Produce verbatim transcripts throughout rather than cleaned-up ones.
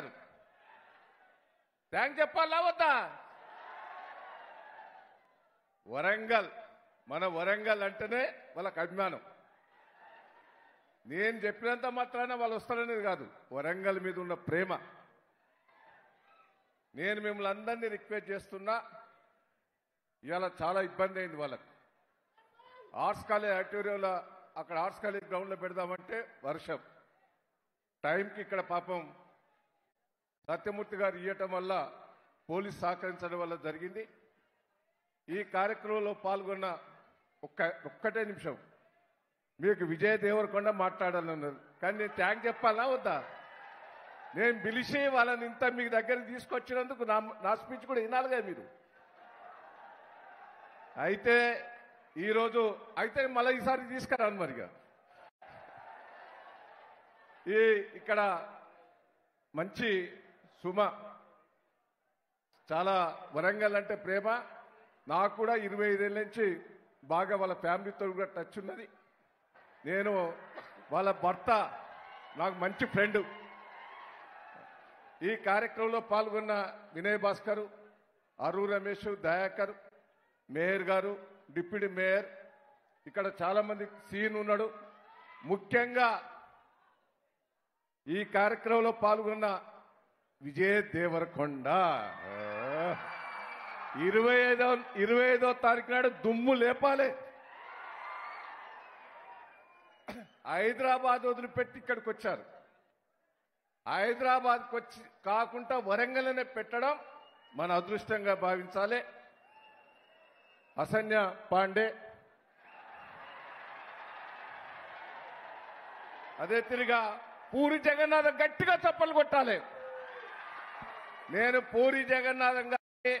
అంటారు. థ్యాంక్ చెప్పాలా వద్దా? వరంగల్, మన వరంగల్ అంటేనే వాళ్ళకి అభిమానం. నేను చెప్పినంత మాత్రాన వాళ్ళు వస్తారనేది కాదు, వరంగల్ మీద ఉన్న ప్రేమ. నేను మిమ్మల్ని అందరినీ రిక్వెస్ట్ చేస్తున్నా, ఇవాళ చాలా ఇబ్బంది అయింది వాళ్ళకి. ఆర్ట్స్ కాలేజ్ ఆడిటోరియంలో, అక్కడ ఆర్ట్స్ కాలేజ్ గ్రౌండ్లో పెడదామంటే వర్షం టైంకి ఇక్కడ పాపం సత్యమూర్తి గారు ఇవ్వటం వల్ల, పోలీస్ సహకరించడం వల్ల జరిగింది. ఈ కార్యక్రమంలో పాల్గొన్న ఒక్క ఒక్కటే నిమిషం మీకు విజయ్ దేవరకొండ మాట్లాడాలన్నారు, కానీ నేను థ్యాంక్ చెప్పాలా వద్దా? నేను పిలిచి వాళ్ళని ఇంత మీ దగ్గరికి తీసుకొచ్చినందుకు నా నా స్పీచ్ కూడా వినాలిగా మీరు. అయితే ఈరోజు అయితే మళ్ళీ ఈసారి తీసుకురాను మరిగా. ఈ ఇక్కడ మంచి సుమ, చాలా వరంగల్ అంటే ప్రేమ. నాకు కూడా ఇరవై ఐదేళ్ళ నుంచి బాగా వాళ్ళ ఫ్యామిలీతో కూడా టచ్ ఉన్నది. నేను వాళ్ళ భర్త నాకు మంచి ఫ్రెండ్. ఈ కార్యక్రమంలో పాల్గొన్న వినయ్ భాస్కర్, అరు రమేష్, దయాకర్, మేయర్ గారు, డిప్యూటీ మేయర్, ఇక్కడ చాలామంది సీన్ ఉన్నాడు. ముఖ్యంగా ఈ కార్యక్రమంలో పాల్గొన్న విజయ్ దేవరకొండ ఇరవై ఐదో ఇరవై ఐదో తారీఖు నాడు దుమ్ము లేపాలి. హైదరాబాద్ వదిలిపెట్టి ఇక్కడికి వచ్చారు. హైదరాబాద్కి వచ్చి కాకుండా వరంగల్నే పెట్టడం మన అదృష్టంగా భావించాలి. అసన్య పాండే, అదే తిరిగా పూరి జగన్నాథ్ గట్టిగా చప్పలు కొట్టాలి. నేను పూరి జగన్నాథ్ గారిని,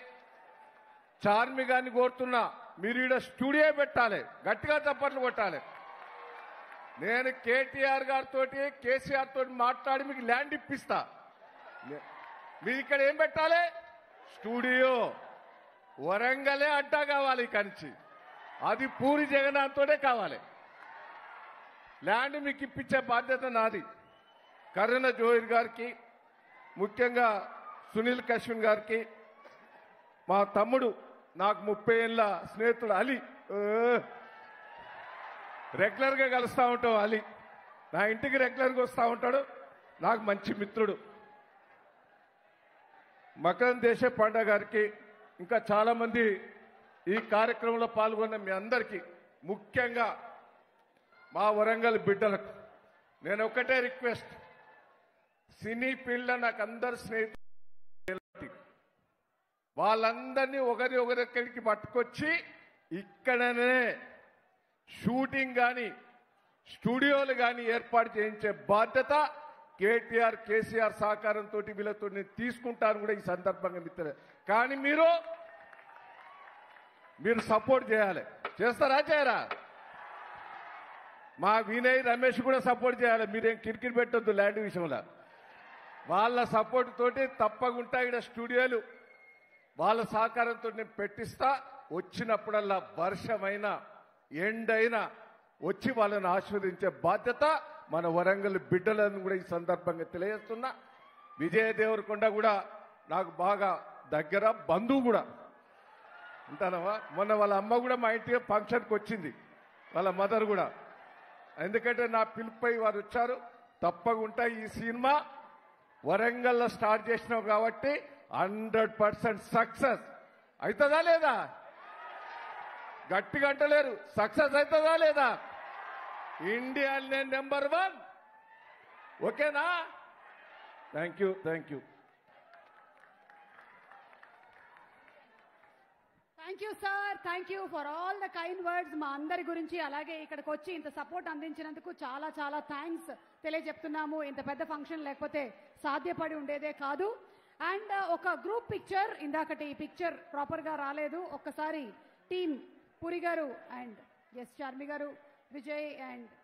చార్మి గారిని కోరుతున్నా, మీరు ఈడ స్టూడియో పెట్టాలి, గట్టిగా చప్పట్లు కొట్టాలి. నేను కేటీఆర్ గారితో, కేసీఆర్ తోటి మాట్లాడి మీకు ల్యాండ్ ఇప్పిస్తా. మీరు ఇక్కడ ఏం పెట్టాలి? స్టూడియో. వరంగలే అడ్డా కావాలి ఇక్కడి నుంచి, అది పూరి జగన్నాథ్ తోటే కావాలి. ల్యాండ్ మీకు ఇప్పించే బాధ్యత నాది. కరుణ జోహిర్ గారికి, ముఖ్యంగా సునీల్ కశ్విన్ గారికి, మా తమ్ముడు నాకు ముప్పై ఏళ్ళ స్నేహితుడు అలీ, రెగ్యులర్గా కలుస్తూ ఉంటాం. అలీ నా ఇంటికి రెగ్యులర్గా వస్తూ ఉంటాడు, నాకు మంచి మిత్రుడు. మకరం దేశ పాండా గారికి, ఇంకా చాలామంది ఈ కార్యక్రమంలో పాల్గొన్న మీ అందరికీ, ముఖ్యంగా మా వరంగల్ బిడ్డలకు నేను ఒకటే రిక్వెస్ట్, సినీ ఫీల్డ్లో నాకు అందరు స్నేహితులు, వాళ్ళందరినీ ఒకరి ఒకరిక్కడికి పట్టుకొచ్చి ఇక్కడనే షూటింగ్ కానీ స్టూడియోలు కానీ ఏర్పాటు చేయించే బాధ్యత కేటీఆర్, కేసీఆర్ సహకారంతో వీళ్ళతో నేను తీసుకుంటాను కూడా ఈ సందర్భంగా మిత్రులే. కానీ మీరు మీరు సపోర్ట్ చేయాలి. చేస్తారా చేయరా? మా వినయ్, రమేష్ కూడా సపోర్ట్ చేయాలి. మీరేం కిరికిరి పెట్టొద్దు ల్యాండ్ విషయంలో. వాళ్ళ సపోర్ట్ తోటి తప్పకుండా ఇక్కడ స్టూడియోలు వాళ్ళ సహకారంతో నేను పెట్టిస్తా. వచ్చినప్పుడల్లా వర్షమైనా ఎండైనా వచ్చి వాళ్ళని ఆశీర్వదించే బాధ్యత మన వరంగల్ బిడ్డలను కూడా ఈ సందర్భంగా తెలియజేస్తున్నా. విజయ్ దేవరకొండ కూడా నాకు బాగా దగ్గర బంధువు కూడా అంటానవా. మొన్న వాళ్ళ అమ్మ కూడా మా ఇంటికి ఫంక్షన్కి వచ్చింది, వాళ్ళ మదర్ కూడా. ఎందుకంటే నా పిలుపై వారు వచ్చారు. తప్పకుండా ఈ సినిమా వరంగల్లో స్టార్ట్ చేసినావు కాబట్టి హండ్రెడ్ పర్సెంట్ సక్సెస్ అవుతుందా లేదా? గట్టిగా అంటలేరు. సక్సెస్ అవుతుందా లేదా? ఇండియాలోనే నెంబర్ వన్. ఓకేనా? Thank you, thank you, thank you sir. Thank you for all the kind words మా అందరి గురించి. అలాగే ఇక్కడికి వచ్చి ఇంత సపోర్ట్ అందించినందుకు చాలా చాలా థ్యాంక్స్ తెలియజెప్తున్నాము. ఇంత పెద్ద ఫంక్షన్ లేకపోతే సాధ్యపడి ఉండేదే కాదు. అండ్ ఒక గ్రూప్ పిక్చర్, ఇందాకటి ఈ పిక్చర్ ప్రాపర్గా రాలేదు. ఒక్కసారి టీమ్ పూరి గారు అండ్ ఎస్ చార్మి గారు, విజయ్ అండ్